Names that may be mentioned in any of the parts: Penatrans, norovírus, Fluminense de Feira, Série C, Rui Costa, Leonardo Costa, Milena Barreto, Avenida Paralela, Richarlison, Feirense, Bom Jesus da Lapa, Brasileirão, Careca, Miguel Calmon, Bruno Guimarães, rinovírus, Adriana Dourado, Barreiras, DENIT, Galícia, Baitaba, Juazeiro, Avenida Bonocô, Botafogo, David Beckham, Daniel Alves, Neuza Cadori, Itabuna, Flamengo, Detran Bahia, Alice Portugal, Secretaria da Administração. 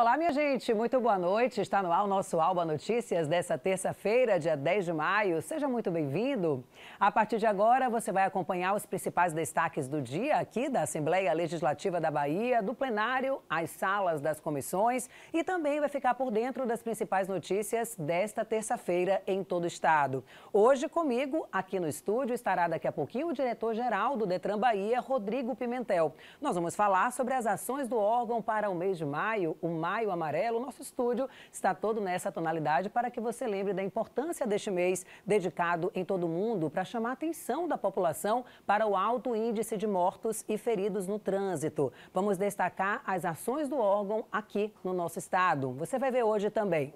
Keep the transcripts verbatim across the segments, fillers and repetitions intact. Olá, minha gente, muito boa noite. Está no ar o nosso Alba Notícias dessa terça-feira, dia dez de maio. Seja muito bem-vindo. A partir de agora, você vai acompanhar os principais destaques do dia aqui da Assembleia Legislativa da Bahia, do plenário, as salas das comissões e também vai ficar por dentro das principais notícias desta terça-feira em todo o estado. Hoje, comigo, aqui no estúdio, estará daqui a pouquinho o diretor-geral do Detran Bahia, Rodrigo Pimentel. Nós vamos falar sobre as ações do órgão para o mês de maio, o maio Maio Amarelo. Nosso estúdio está todo nessa tonalidade para que você lembre da importância deste mês dedicado em todo o mundo para chamar a atenção da população para o alto índice de mortos e feridos no trânsito. Vamos destacar as ações do órgão aqui no nosso estado. Você vai ver hoje também.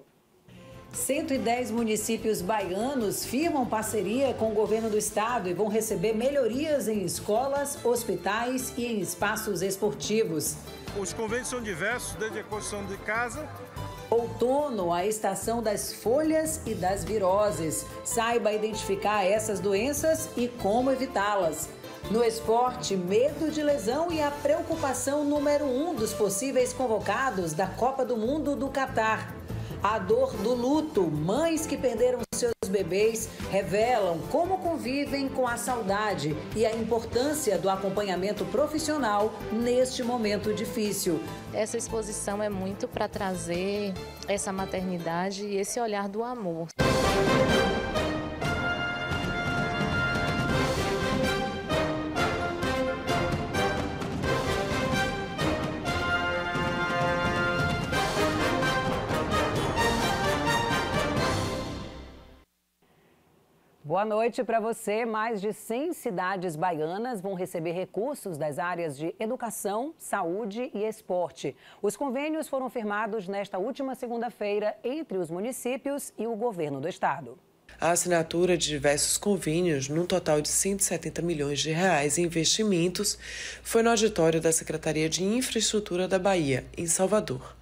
cento e dez municípios baianos firmam parceria com o governo do estado e vão receber melhorias em escolas, hospitais e em espaços esportivos. Os convênios são diversos, desde a construção de casa. Outono, a estação das folhas e das viroses. Saiba identificar essas doenças e como evitá-las. No esporte, medo de lesão e a preocupação número um dos possíveis convocados da Copa do Mundo do Catar. A dor do luto, mães que perderam seus bebês revelam como convivem com a saudade e a importância do acompanhamento profissional neste momento difícil. Essa exposição é muito para trazer essa maternidade e esse olhar do amor. Boa noite para você. Mais de cem cidades baianas vão receber recursos das áreas de educação, saúde e esporte. Os convênios foram firmados nesta última segunda-feira entre os municípios e o governo do estado. A assinatura de diversos convênios, num total de cento e setenta milhões de reais em investimentos, foi no auditório da Secretaria de Infraestrutura da Bahia, em Salvador.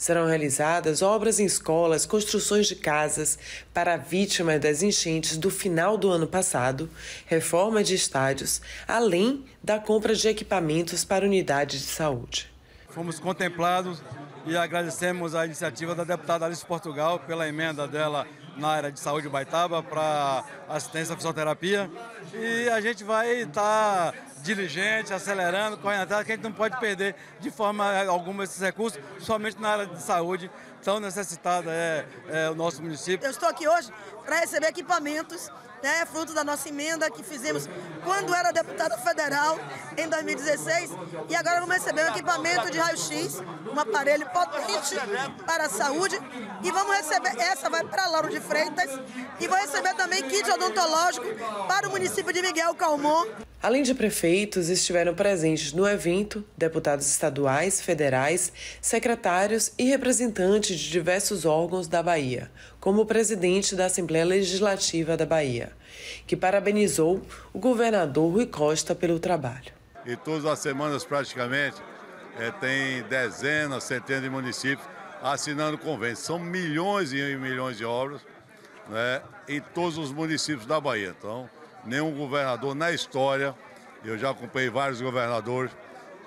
Serão realizadas obras em escolas, construções de casas para vítimas das enchentes do final do ano passado, reforma de estádios, além da compra de equipamentos para unidades de saúde. Fomos contemplados e agradecemos a iniciativa da deputada Alice Portugal pela emenda dela na área de saúde Baitaba para assistência à fisioterapia. E a gente vai estar diligente, acelerando, correndo atrás, que a gente não pode perder de forma alguma esses recursos, somente na área de saúde, tão necessitada é, é o nosso município. Eu estou aqui hoje para receber equipamentos, né, fruto da nossa emenda que fizemos quando era deputada federal, em dois mil e dezesseis, e agora vamos receber um equipamento de raio-x, um aparelho potente para a saúde, e vamos receber, essa vai para Lauro de Freitas, e vou receber também kit odontológico para o município de Miguel Calmon. Além de prefeitos, estiveram presentes no evento deputados estaduais, federais, secretários e representantes de diversos órgãos da Bahia, como o presidente da Assembleia Legislativa da Bahia, que parabenizou o governador Rui Costa pelo trabalho. E todas as semanas, praticamente, é, tem dezenas, centenas de municípios assinando convênios. São milhões e milhões de obras, né, em todos os municípios da Bahia. Então, nenhum governador na história, eu já acompanhei vários governadores,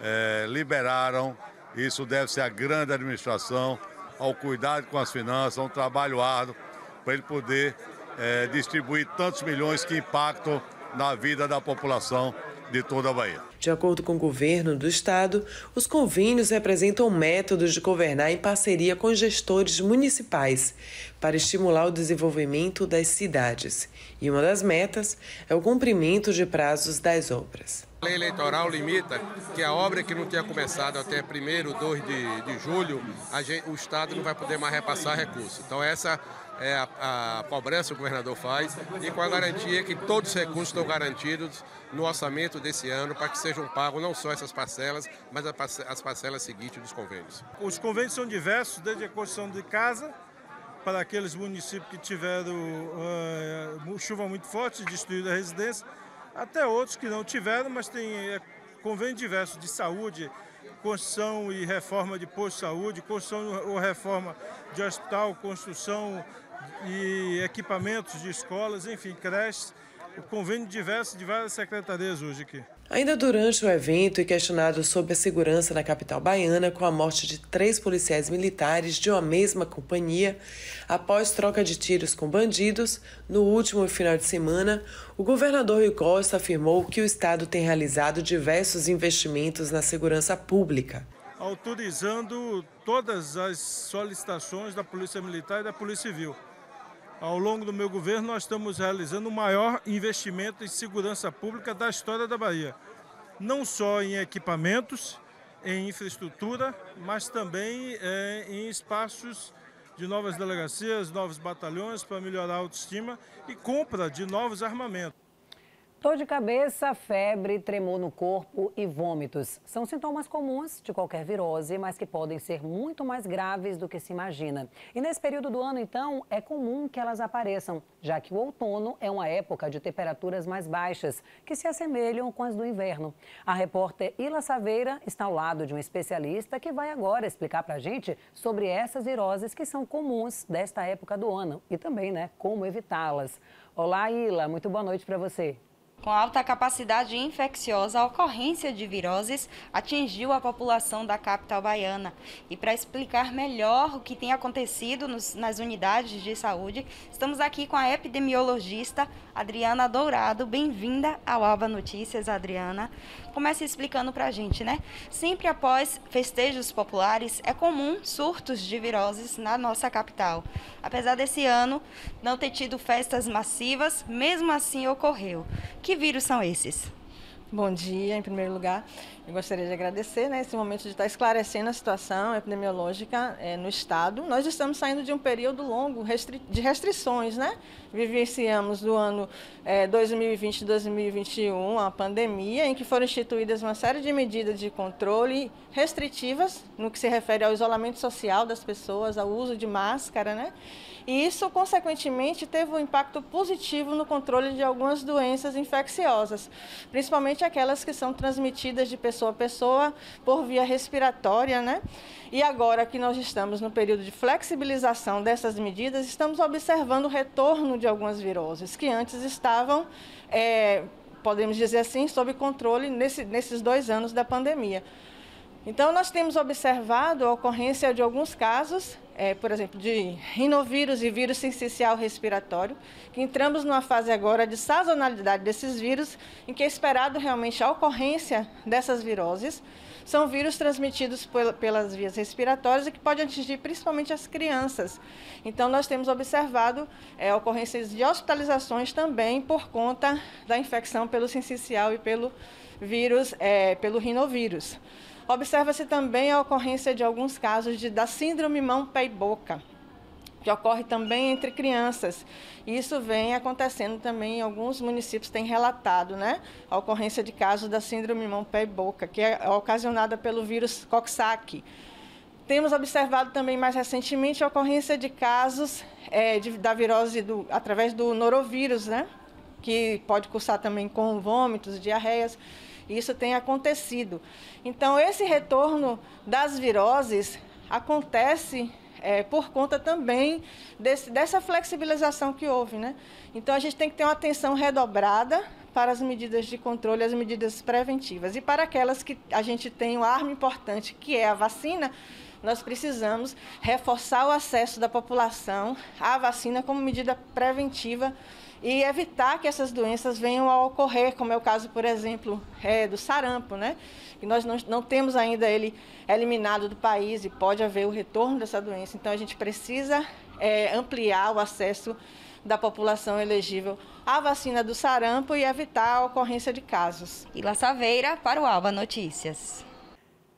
é, liberaram. Isso deve ser a grande administração, ao cuidado com as finanças, a um trabalho árduo, para ele poder é, distribuir tantos milhões que impactam na vida da população de toda a Bahia. De acordo com o governo do estado, os convênios representam métodos de governar em parceria com gestores municipais para estimular o desenvolvimento das cidades. E uma das metas é o cumprimento de prazos das obras. A lei eleitoral limita que a obra que não tinha começado até primeiro, dois de julho, a gente, o estado não vai poder mais repassar recursos. Então essa é a, a cobrança que o governador faz e com a garantia que todos os recursos estão garantidos no orçamento desse ano para que sejam pagos não só essas parcelas, mas as parcelas seguintes dos convênios. Os convênios são diversos, desde a construção de casa, para aqueles municípios que tiveram uh, chuva muito forte, destruída a residência, até outros que não tiveram, mas tem convênios diversos de saúde, construção e reforma de posto de saúde, construção ou reforma de hospital, construção e equipamentos de escolas, enfim, creches, o convênio diverso de várias secretarias hoje aqui. Ainda durante o evento e questionado sobre a segurança na capital baiana com a morte de três policiais militares de uma mesma companhia, após troca de tiros com bandidos, no último final de semana, o governador Rui Costa afirmou que o Estado tem realizado diversos investimentos na segurança pública, autorizando todas as solicitações da Polícia Militar e da Polícia Civil. Ao longo do meu governo, nós estamos realizando o maior investimento em segurança pública da história da Bahia. Não só em equipamentos, em infraestrutura, mas também é, em espaços de novas delegacias, novos batalhões para melhorar a autoestima e compra de novos armamentos. Dor de cabeça, febre, tremor no corpo e vômitos. São sintomas comuns de qualquer virose, mas que podem ser muito mais graves do que se imagina. E nesse período do ano, então, é comum que elas apareçam, já que o outono é uma época de temperaturas mais baixas, que se assemelham com as do inverno. A repórter Ila Saveiro está ao lado de um especialista que vai agora explicar pra gente sobre essas viroses que são comuns desta época do ano e também, né, como evitá-las. Olá, Ila, muito boa noite pra você. Com alta capacidade infecciosa, a ocorrência de viroses atingiu a população da capital baiana. E para explicar melhor o que tem acontecido nos, nas unidades de saúde, estamos aqui com a epidemiologista Adriana Dourado. Bem-vinda ao Alba Notícias, Adriana. Comece explicando para a gente, né? Sempre após festejos populares, é comum surtos de viroses na nossa capital. Apesar desse ano não ter tido festas massivas, mesmo assim ocorreu. Que vírus são esses? Bom dia, em primeiro lugar, eu gostaria de agradecer, né, esse momento de estar esclarecendo a situação epidemiológica é, no Estado. Nós estamos saindo de um período longo restri de restrições, né? Vivenciamos do ano é, dois mil e vinte e dois mil e vinte e um a pandemia, em que foram instituídas uma série de medidas de controle restritivas, no que se refere ao isolamento social das pessoas, ao uso de máscara, né? E isso, consequentemente, teve um impacto positivo no controle de algumas doenças infecciosas, principalmente aquelas que são transmitidas de pessoa a pessoa por via respiratória, né? E agora que nós estamos no período de flexibilização dessas medidas, estamos observando o retorno de algumas viroses que antes estavam, é, podemos dizer assim, sob controle nesse, nesses dois anos da pandemia. Então, nós temos observado a ocorrência de alguns casos, é, por exemplo, de rinovírus e vírus sincicial respiratório, que entramos numa fase agora de sazonalidade desses vírus, em que é esperado realmente a ocorrência dessas viroses. São vírus transmitidos pel pelas vias respiratórias e que pode atingir principalmente as crianças. Então, nós temos observado é, ocorrências de hospitalizações também por conta da infecção pelo sincicial e pelo vírus, é, pelo rinovírus. Observa-se também a ocorrência de alguns casos de, da síndrome mão, pé e boca, que ocorre também entre crianças. Isso vem acontecendo também em alguns municípios, tem relatado, né? A ocorrência de casos da síndrome mão, pé e boca, que é ocasionada pelo vírus Coxsackie. Temos observado também mais recentemente a ocorrência de casos é, de, da virose do, através do norovírus, né? Que pode cursar também com vômitos, diarreias. Isso tem acontecido. Então, esse retorno das viroses acontece é, por conta também desse, dessa flexibilização que houve, né? Então, a gente tem que ter uma atenção redobrada para as medidas de controle, as medidas preventivas. E para aquelas que a gente tem uma arma importante, que é a vacina, nós precisamos reforçar o acesso da população à vacina como medida preventiva e evitar que essas doenças venham a ocorrer, como é o caso, por exemplo, é, do sarampo, né? E nós não, não temos ainda ele eliminado do país e pode haver o retorno dessa doença. Então, a gente precisa é, ampliar o acesso da população elegível à vacina do sarampo e evitar a ocorrência de casos. Ila Saveiro para o Alba Notícias.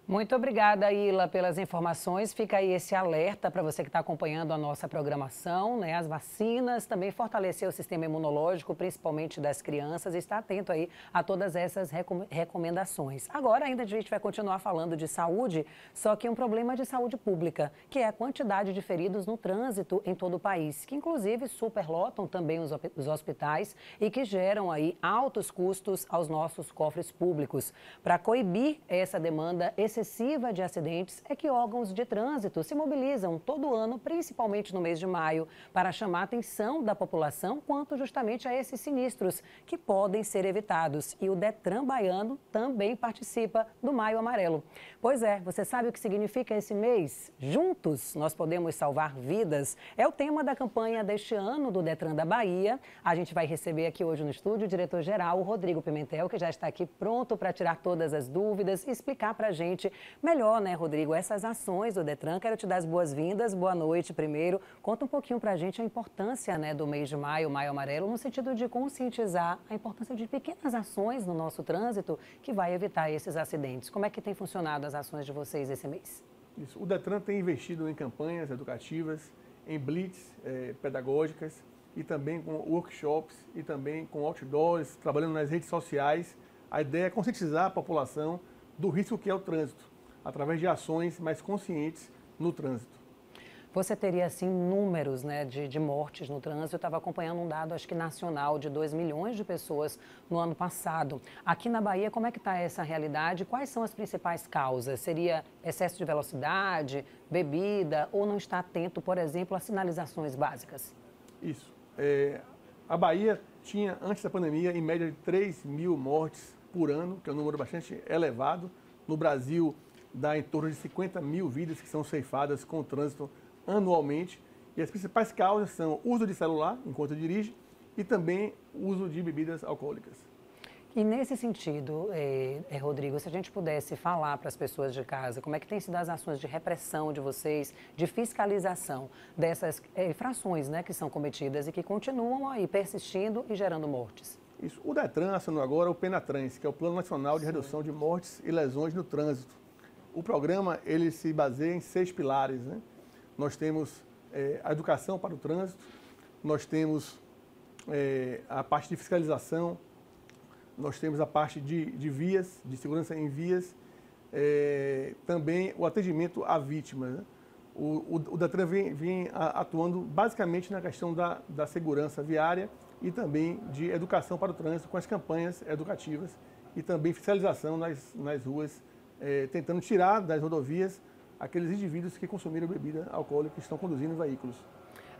Muito obrigada, Ila, pelas informações. Fica aí esse alerta para você que está acompanhando a nossa programação, né? As vacinas, também fortalecer o sistema imunológico, principalmente das crianças, e estar atento aí a todas essas recomendações. Agora, ainda a gente vai continuar falando de saúde, só que um problema de saúde pública, que é a quantidade de feridos no trânsito em todo o país, que inclusive superlotam também os hospitais e que geram aí altos custos aos nossos cofres públicos. Para coibir essa demanda, esse excessiva de acidentes é que órgãos de trânsito se mobilizam todo ano, principalmente no mês de maio, para chamar a atenção da população quanto justamente a esses sinistros que podem ser evitados. E o Detran Baiano também participa do Maio Amarelo. Pois é, você sabe o que significa esse mês? Juntos nós podemos salvar vidas. É o tema da campanha deste ano do Detran da Bahia. A gente vai receber aqui hoje no estúdio o diretor-geral, Rodrigo Pimentel, que já está aqui pronto para tirar todas as dúvidas e explicar para a gente melhor, né, Rodrigo, essas ações do Detran. Quero te dar as boas-vindas, boa noite primeiro. Conta um pouquinho para a gente a importância, né, do mês de maio, Maio Amarelo, no sentido de conscientizar a importância de pequenas ações no nosso trânsito que vai evitar esses acidentes. Como é que tem funcionado as ações de vocês esse mês? Isso. O Detran tem investido em campanhas educativas, em blitz eh, pedagógicas, e também com workshops e também com outdoors, trabalhando nas redes sociais. A ideia é conscientizar a população do risco que é o trânsito, através de ações mais conscientes no trânsito. Você teria, assim, números, né, de, de mortes no trânsito. Eu estava acompanhando um dado, acho que nacional, de dois milhões de pessoas no ano passado. Aqui na Bahia, como é que está essa realidade? Quais são as principais causas? Seria excesso de velocidade, bebida, ou não estar atento, por exemplo, às sinalizações básicas? Isso. É, a Bahia tinha, antes da pandemia, em média de três mil mortes por ano, que é um número bastante elevado. No Brasil, dá em torno de cinquenta mil vidas que são ceifadas com o trânsito anualmente. E as principais causas são o uso de celular enquanto dirige e também o uso de bebidas alcoólicas. E nesse sentido, eh, Rodrigo, se a gente pudesse falar para as pessoas de casa, como é que tem sido as ações de repressão de vocês, de fiscalização dessas infrações, eh, né, que são cometidas e que continuam aí persistindo e gerando mortes? Isso. O Detran assinou agora o Penatrans, que é o Plano Nacional de Redução de Mortes e Lesões no Trânsito. O programa, ele se baseia em seis pilares, né? Nós temos eh, a educação para o trânsito, nós temos eh, a parte de fiscalização, nós temos a parte de, de vias, de segurança em vias, é, também o atendimento à vítima, né? O, o, o Detran vem, vem atuando basicamente na questão da, da segurança viária e também de educação para o trânsito, com as campanhas educativas e também fiscalização nas, nas ruas, é, tentando tirar das rodovias aqueles indivíduos que consumiram bebida alcoólica e estão conduzindo veículos.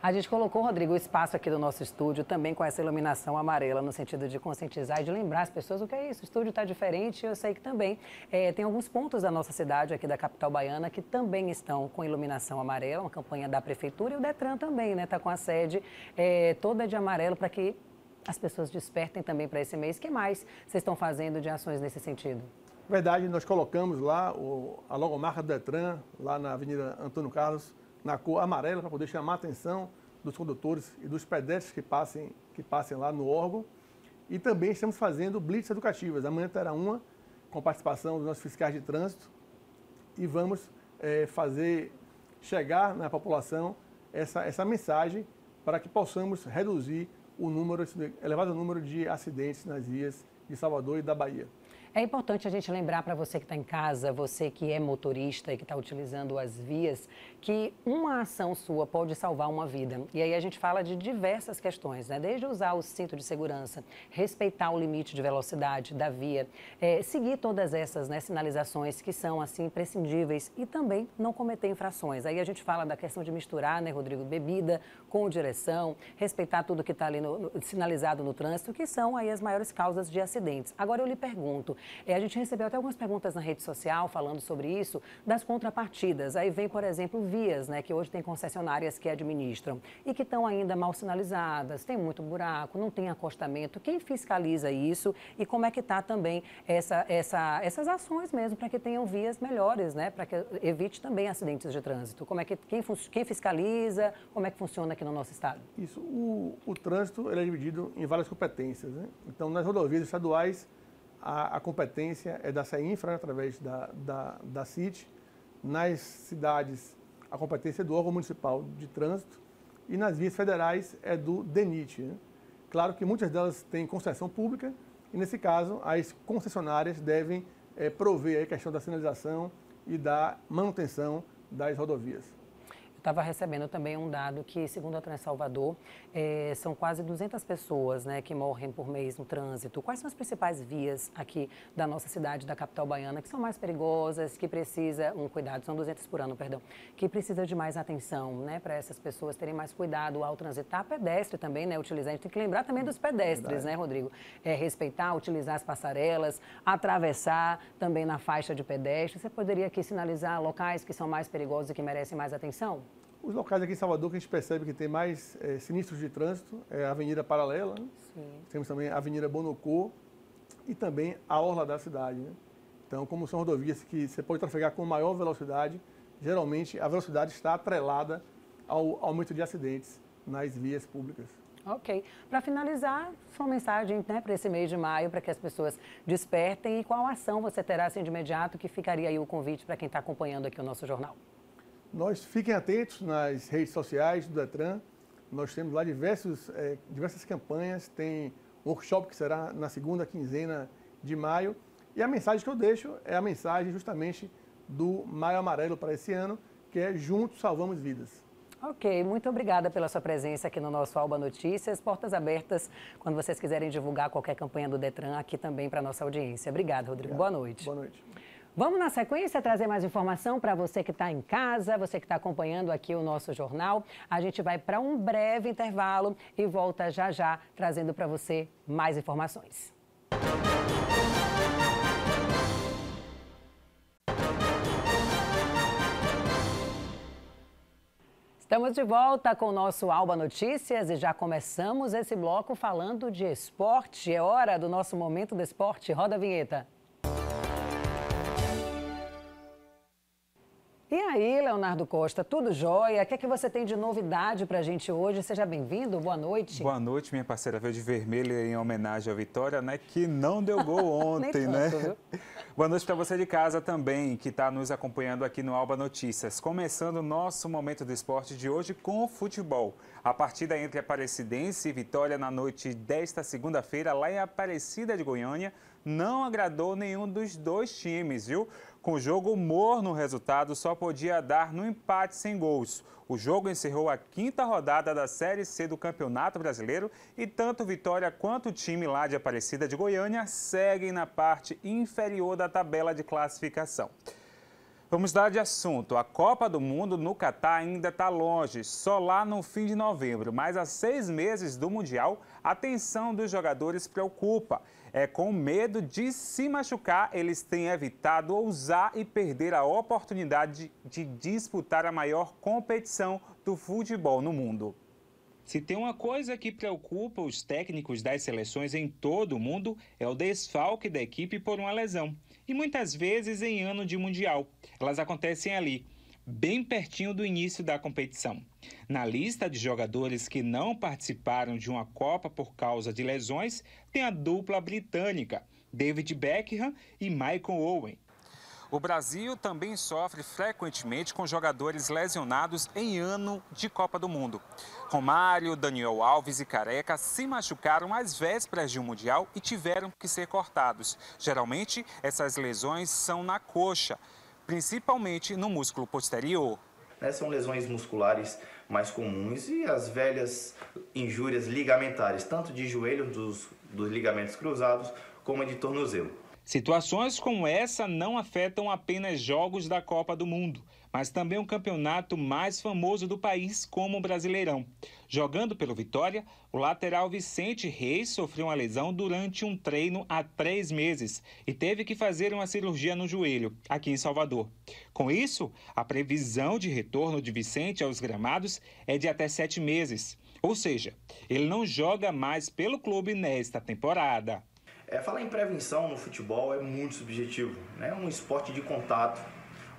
A gente colocou, Rodrigo, o espaço aqui do nosso estúdio também com essa iluminação amarela, no sentido de conscientizar e de lembrar as pessoas o que é isso. O estúdio está diferente, eu sei que também é, tem alguns pontos da nossa cidade, aqui da capital baiana, que também estão com iluminação amarela, uma campanha da prefeitura, e o Detran também, né, está com a sede é, toda de amarelo para que as pessoas despertem também para esse mês. O que mais vocês estão fazendo de ações nesse sentido? Na verdade, nós colocamos lá o, a logomarca do Detran, lá na Avenida Antônio Carlos, na cor amarela, para poder chamar a atenção dos condutores e dos pedestres que passem, que passem lá no órgão. E também estamos fazendo blitz educativas. Amanhã terá uma, com participação dos nossos fiscais de trânsito. E vamos é, fazer chegar na população essa, essa mensagem para que possamos reduzir o número, esse elevado número de acidentes nas vias de Salvador e da Bahia. É importante a gente lembrar para você que está em casa, você que é motorista e que está utilizando as vias, que uma ação sua pode salvar uma vida. E aí a gente fala de diversas questões, né? Desde usar o cinto de segurança, respeitar o limite de velocidade da via, é, seguir todas essas, né, sinalizações que são assim imprescindíveis e também não cometer infrações. Aí a gente fala da questão de misturar, né, Rodrigo, bebida com direção, respeitar tudo que está ali no, no, sinalizado no trânsito, que são aí as maiores causas de acidentes. Agora eu lhe pergunto, É, a gente recebeu até algumas perguntas na rede social falando sobre isso, das contrapartidas. Aí vem, por exemplo, vias, né, que hoje tem concessionárias que administram e que estão ainda mal sinalizadas, tem muito buraco, não tem acostamento. Quem fiscaliza isso e como é que está também essa, essa, essas ações mesmo para que tenham vias melhores, né, para que evite também acidentes de trânsito? Como é que, quem, quem fiscaliza, como é que funciona aqui no nosso estado? Isso, o, o trânsito ele é dividido em várias competências, né? Então, nas rodovias estaduais, a competência é da SEINFRA, através da, da, da CIT. Nas cidades, a competência é do órgão municipal de trânsito. E nas vias federais é do DENIT, né? Claro que muitas delas têm concessão pública e, nesse caso, as concessionárias devem é, prover a questão da sinalização e da manutenção das rodovias. estava recebendo também um dado que, segundo a Trans Salvador, é, são quase duzentas pessoas, né, que morrem por mês no trânsito. Quais são as principais vias aqui da nossa cidade, da capital baiana, que são mais perigosas, que precisa um cuidado, são duzentas por ano, perdão, que precisa de mais atenção, né, para essas pessoas terem mais cuidado ao transitar, pedestre também, né, utilizar. A gente tem que lembrar também dos pedestres, verdade, né, Rodrigo? É, respeitar, utilizar as passarelas, atravessar também na faixa de pedestre. Você poderia aqui sinalizar locais que são mais perigosos e que merecem mais atenção? Os locais aqui em Salvador que a gente percebe que tem mais é, sinistros de trânsito é a Avenida Paralela, né? Temos também a Avenida Bonocô e também a orla da cidade, né? Então, como são rodovias que você pode trafegar com maior velocidade, geralmente a velocidade está atrelada ao aumento de acidentes nas vias públicas. Ok. Para finalizar, sua mensagem, né, para esse mês de maio, para que as pessoas despertem, e qual ação você terá assim de imediato, que ficaria aí o convite para quem está acompanhando aqui o nosso jornal? Nós fiquem atentos nas redes sociais do Detran. Nós temos lá diversos, é, diversas campanhas, tem um workshop que será na segunda quinzena de maio. E a mensagem que eu deixo é a mensagem justamente do Maio Amarelo para esse ano, que é Juntos Salvamos Vidas. Ok, muito obrigada pela sua presença aqui no nosso Alba Notícias. Portas abertas, quando vocês quiserem divulgar qualquer campanha do Detran, aqui também para a nossa audiência. Obrigada, Rodrigo. Obrigado. Boa noite. Boa noite. Vamos, na sequência, trazer mais informação para você que está em casa, você que está acompanhando aqui o nosso jornal. A gente vai para um breve intervalo e volta já já, trazendo para você mais informações. Estamos de volta com o nosso Alba Notícias e já começamos esse bloco falando de esporte. É hora do nosso Momento do Esporte. Roda a vinheta. E aí, Leonardo Costa, tudo jóia? O que é que você tem de novidade para a gente hoje? Seja bem-vindo, boa noite. Boa noite, minha parceira. Veio de vermelho em homenagem à Vitória, né? Que não deu gol ontem, né? Tanto, boa noite para você de casa também, que está nos acompanhando aqui no Alba Notícias. Começando o nosso Momento do Esporte de hoje com o futebol. A partida entre Aparecidense e Vitória na noite desta segunda-feira, lá em Aparecida de Goiânia, não agradou nenhum dos dois times, viu? Com o jogo morno, o resultado só podia dar no empate sem gols. O jogo encerrou a quinta rodada da Série C do Campeonato Brasileiro e tanto Vitória quanto o time lá de Aparecida de Goiânia seguem na parte inferior da tabela de classificação. Vamos dar de assunto. A Copa do Mundo no Catar ainda está longe, só lá no fim de novembro, mas há seis meses do Mundial, a atenção dos jogadores preocupa. É com medo de se machucar, eles têm evitado ousar e perder a oportunidade de disputar a maior competição do futebol no mundo. Se tem uma coisa que preocupa os técnicos das seleções em todo o mundo, é o desfalque da equipe por uma lesão. E muitas vezes em ano de Mundial. Elas acontecem ali, bem pertinho do início da competição. Na lista de jogadores que não participaram de uma Copa por causa de lesões, tem a dupla britânica, David Beckham e Michael Owen. O Brasil também sofre frequentemente com jogadores lesionados em ano de Copa do Mundo. Romário, Daniel Alves e Careca se machucaram às vésperas de um Mundial e tiveram que ser cortados. Geralmente, essas lesões são na coxa, principalmente no músculo posterior. São lesões musculares mais comuns e as velhas injúrias ligamentares, tanto de joelho dos, dos ligamentos cruzados como de tornozelo. Situações como essa não afetam apenas jogos da Copa do Mundo, mas também o campeonato mais famoso do país, como o Brasileirão. Jogando pelo Vitória, o lateral Vicente Reis sofreu uma lesão durante um treino há três meses e teve que fazer uma cirurgia no joelho, aqui em Salvador. Com isso, a previsão de retorno de Vicente aos gramados é de até sete meses. Ou seja, ele não joga mais pelo clube nesta temporada. É, falar em prevenção no futebol é muito subjetivo, né? É um esporte de contato,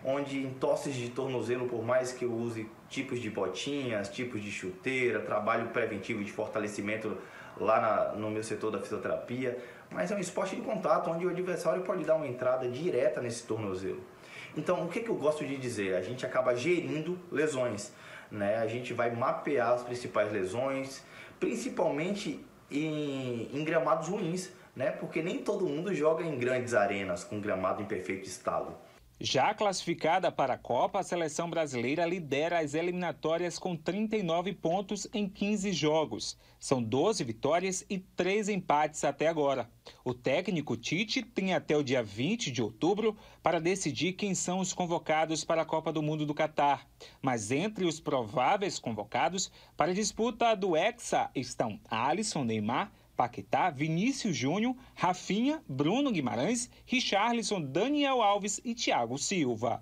onde em tosses de tornozelo, por mais que eu use tipos de botinhas, tipos de chuteira, trabalho preventivo de fortalecimento lá na, no meu setor da fisioterapia, mas é um esporte de contato, onde o adversário pode dar uma entrada direta nesse tornozelo. Então, o que, que eu gosto de dizer? A gente acaba gerindo lesões, né? A gente vai mapear as principais lesões, principalmente em, em gramados ruins, né? Porque nem todo mundo joga em grandes arenas com gramado em perfeito estado. Já classificada para a Copa, a seleção brasileira lidera as eliminatórias com trinta e nove pontos em quinze jogos. São doze vitórias e três empates até agora. O técnico Tite tem até o dia vinte de outubro para decidir quem são os convocados para a Copa do Mundo do Catar. Mas entre os prováveis convocados para a disputa do Hexa estão Alisson, Neymar, Paquetá, Vinícius Júnior, Rafinha, Bruno Guimarães, Richarlison, Daniel Alves e Thiago Silva.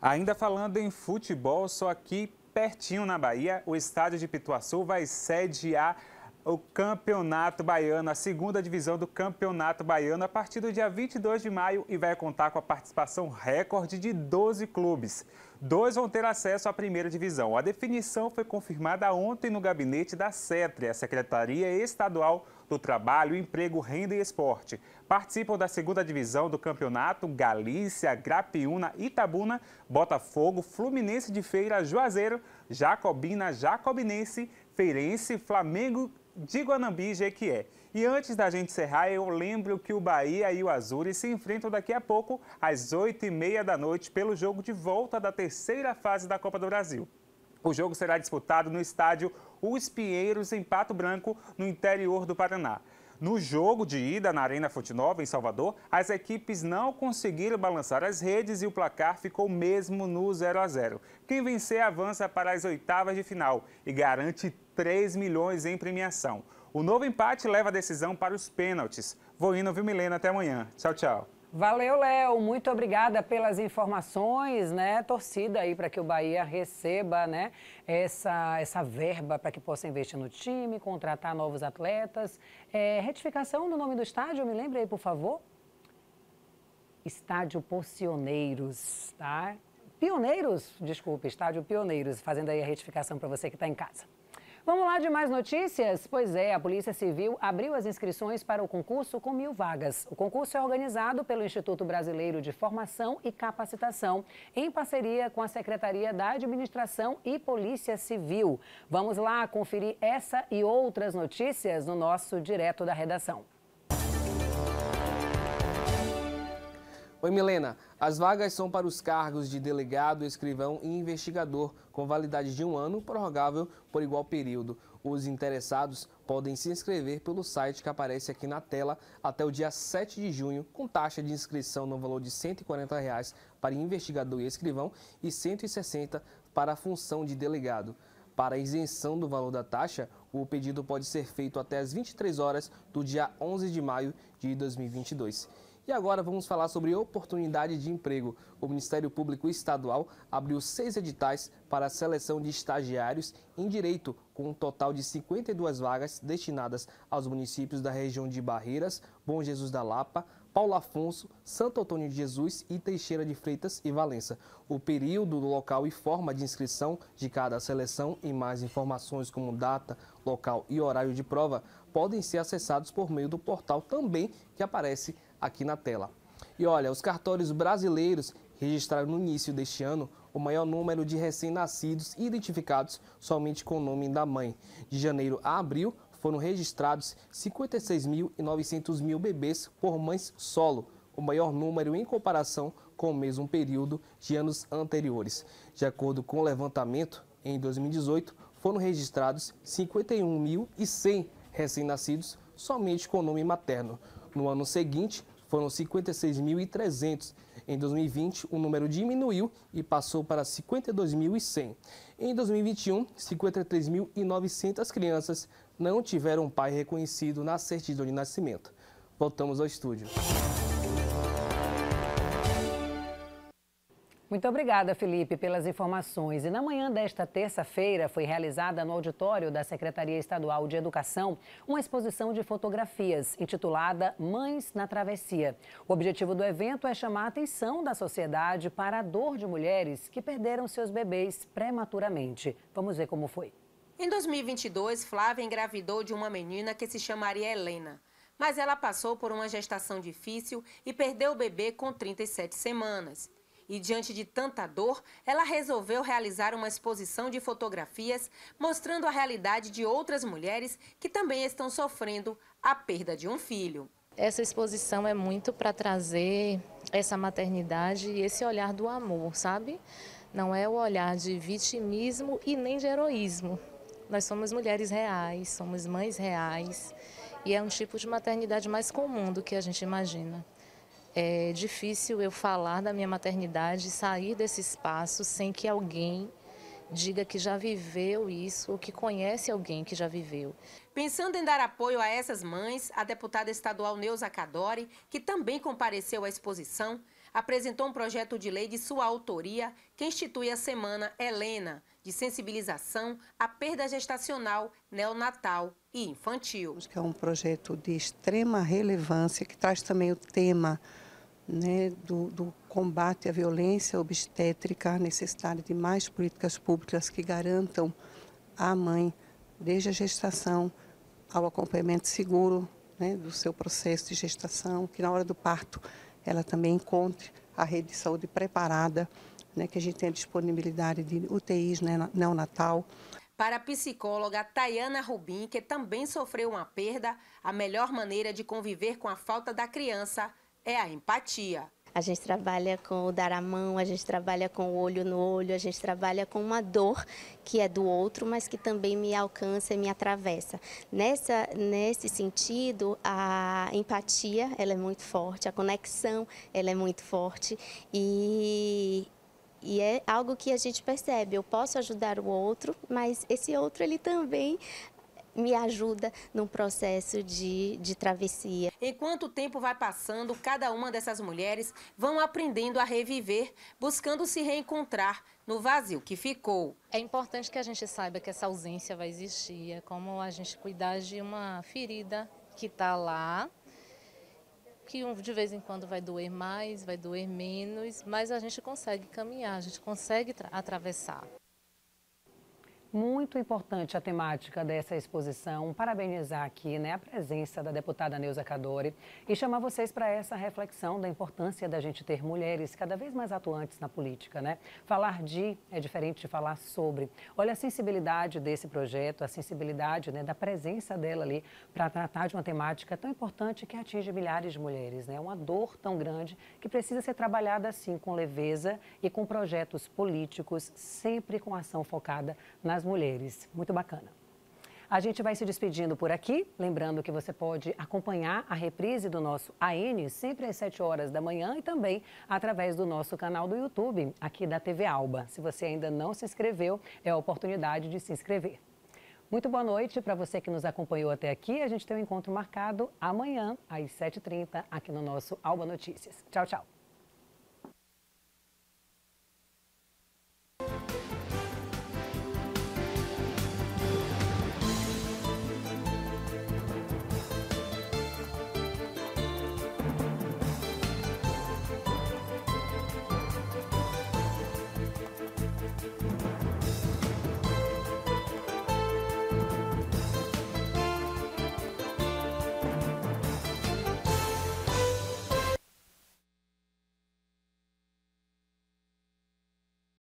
Ainda falando em futebol, só aqui pertinho na Bahia, o estádio de Pituaçu vai sediar o Campeonato Baiano, a segunda divisão do Campeonato Baiano, a partir do dia vinte e dois de maio, e vai contar com a participação recorde de doze clubes. Dois vão ter acesso à primeira divisão. A definição foi confirmada ontem no gabinete da SETRE, a Secretaria Estadual do Trabalho, Emprego, Renda e Esporte. Participam da segunda divisão do campeonato Galícia, Grapiúna, Itabuna, Botafogo, Fluminense de Feira, Juazeiro, Jacobina, Jacobinense, Feirense, Flamengo de Guanambi e Jequié. E antes da gente encerrar, eu lembro que o Bahia e o Azures se enfrentam daqui a pouco, às oito e meia da noite, pelo jogo de volta da terceira fase da Copa do Brasil. O jogo será disputado no estádio Os Pinheiros, em Pato Branco, no interior do Paraná. No jogo de ida na Arena Fonte Nova, em Salvador, as equipes não conseguiram balançar as redes e o placar ficou mesmo no zero a zero. Quem vencer avança para as oitavas de final e garante três milhões em premiação. O novo empate leva a decisão para os pênaltis. Vou indo, viu, Milena? Até amanhã. Tchau, tchau. Valeu, Léo. Muito obrigada pelas informações, né? Torcida aí para que o Bahia receba, né, essa, essa verba para que possa investir no time, contratar novos atletas. É, retificação do nome do estádio, me lembra aí, por favor? Estádio Pioneiros, tá? Pioneiros, desculpe, Estádio Pioneiros, fazendo aí a retificação para você que está em casa. Vamos lá de mais notícias? Pois é, a Polícia Civil abriu as inscrições para o concurso com mil vagas. O concurso é organizado pelo Instituto Brasileiro de Formação e Capacitação, em parceria com a Secretaria da Administração e Polícia Civil. Vamos lá conferir essa e outras notícias no nosso Direto da Redação. Oi, Milena. As vagas são para os cargos de delegado, escrivão e investigador, com validade de um ano, prorrogável por igual período. Os interessados podem se inscrever pelo site que aparece aqui na tela até o dia sete de junho, com taxa de inscrição no valor de cento e quarenta reais para investigador e escrivão e cento e sessenta reais para a função de delegado. Para a isenção do valor da taxa, o pedido pode ser feito até às vinte e três horas do dia onze de maio de dois mil e vinte e dois. E agora vamos falar sobre oportunidade de emprego. O Ministério Público Estadual abriu seis editais para a seleção de estagiários em direito, com um total de cinquenta e duas vagas destinadas aos municípios da região de Barreiras, Bom Jesus da Lapa, Paulo Afonso, Santo Antônio de Jesus e Teixeira de Freitas e Valença. O período, local e forma de inscrição de cada seleção e mais informações como data, local e horário de prova podem ser acessados por meio do portal também que aparece aqui na tela. E olha, os cartórios brasileiros registraram no início deste ano o maior número de recém-nascidos identificados somente com o nome da mãe. De janeiro a abril, foram registrados cinquenta e seis milhões e novecentos mil bebês por mães solo, o maior número em comparação com o mesmo período de anos anteriores. De acordo com o levantamento, em dois mil e dezoito, foram registrados cinquenta e um mil e cem recém-nascidos somente com o nome materno. No ano seguinte, foram cinquenta e seis mil e trezentos. Em dois mil e vinte, o número diminuiu e passou para cinquenta e dois mil e cem. Em dois mil e vinte e um, cinquenta e três mil e novecentas crianças não tiveram um pai reconhecido na certidão de nascimento. Voltamos ao estúdio. Muito obrigada, Felipe, pelas informações. E na manhã desta terça-feira foi realizada no auditório da Secretaria Estadual de Educação uma exposição de fotografias intitulada Mães na Travessia. O objetivo do evento é chamar a atenção da sociedade para a dor de mulheres que perderam seus bebês prematuramente. Vamos ver como foi. Em dois mil e vinte e dois, Flávia engravidou de uma menina que se chamaria Helena. Mas ela passou por uma gestação difícil e perdeu o bebê com trinta e sete semanas. E diante de tanta dor, ela resolveu realizar uma exposição de fotografias mostrando a realidade de outras mulheres que também estão sofrendo a perda de um filho. Essa exposição é muito para trazer essa maternidade e esse olhar do amor, sabe? Não é o olhar de vitimismo e nem de heroísmo. Nós somos mulheres reais, somos mães reais, e é um tipo de maternidade mais comum do que a gente imagina. É difícil eu falar da minha maternidade e sair desse espaço sem que alguém diga que já viveu isso ou que conhece alguém que já viveu. Pensando em dar apoio a essas mães, a deputada estadual Neuza Cadori, que também compareceu à exposição, apresentou um projeto de lei de sua autoria que institui a Semana Helena, de sensibilização à perda gestacional, neonatal e infantil. É um projeto de extrema relevância que traz também o tema, né, do, do combate à violência obstétrica, a necessidade de mais políticas públicas que garantam à mãe, desde a gestação, ao acompanhamento seguro, né, do seu processo de gestação, que na hora do parto ela também encontre a rede de saúde preparada, né, que a gente tenha disponibilidade de U T Is, né, neonatal. Para a psicóloga Tayana Rubim, que também sofreu uma perda, a melhor maneira de conviver com a falta da criança é a empatia. A gente trabalha com o dar a mão, a gente trabalha com o olho no olho, a gente trabalha com uma dor que é do outro, mas que também me alcança e me atravessa. Nessa, nesse sentido, a empatia, ela é muito forte, a conexão, ela é muito forte e... E é algo que a gente percebe, eu posso ajudar o outro, mas esse outro ele também me ajuda num processo de, de travessia. Enquanto o tempo vai passando, cada uma dessas mulheres vão aprendendo a reviver, buscando se reencontrar no vazio que ficou. É importante que a gente saiba que essa ausência vai existir, é como a gente cuidar de uma ferida que está lá, que de vez em quando vai doer mais, vai doer menos, mas a gente consegue caminhar, a gente consegue atravessar. Muito importante a temática dessa exposição. Parabenizar aqui, né, a presença da deputada Neuza Cadori e chamar vocês para essa reflexão da importância da gente ter mulheres cada vez mais atuantes na política, né? Falar de é diferente de falar sobre. Olha a sensibilidade desse projeto, a sensibilidade, né, da presença dela ali para tratar de uma temática tão importante que atinge milhares de mulheres, né? Uma dor tão grande que precisa ser trabalhada assim com leveza e com projetos políticos, sempre com ação focada na as mulheres. Muito bacana. A gente vai se despedindo por aqui, lembrando que você pode acompanhar a reprise do nosso A N, sempre às sete horas da manhã, e também através do nosso canal do YouTube, aqui da T V Alba. Se você ainda não se inscreveu, é a oportunidade de se inscrever. Muito boa noite para você que nos acompanhou até aqui. A gente tem um encontro marcado amanhã, às sete e trinta, aqui no nosso Alba Notícias. Tchau, tchau.